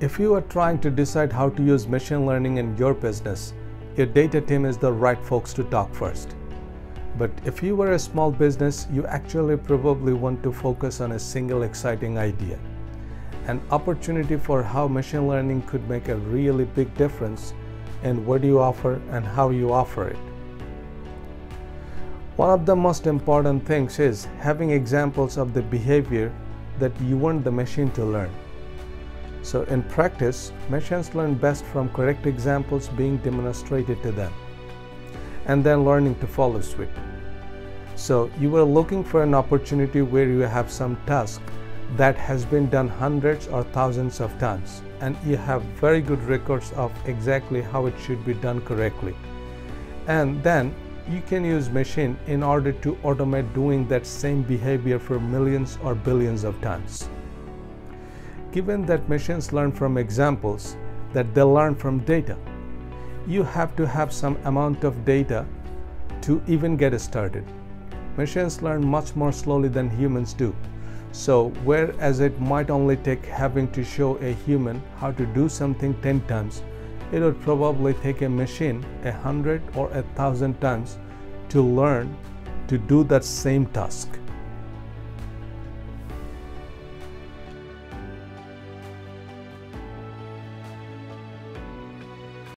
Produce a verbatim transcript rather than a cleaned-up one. If you are trying to decide how to use machine learning in your business, your data team is the right folks to talk first. But if you are a small business, you actually probably want to focus on a single exciting idea. An opportunity for how machine learning could make a really big difference in what you offer and how you offer it. One of the most important things is having examples of the behavior that you want the machine to learn. So in practice, machines learn best from correct examples being demonstrated to them, and then learning to follow suit. So you are looking for an opportunity where you have some task that has been done hundreds or thousands of times, and you have very good records of exactly how it should be done correctly. And then you can use machine in order to automate doing that same behavior for millions or billions of times. Given that machines learn from examples, that they learn from data, you have to have some amount of data to even get started. Machines learn much more slowly than humans do. So whereas it might only take having to show a human how to do something ten times, it would probably take a machine a hundred or a thousand times to learn to do that same task.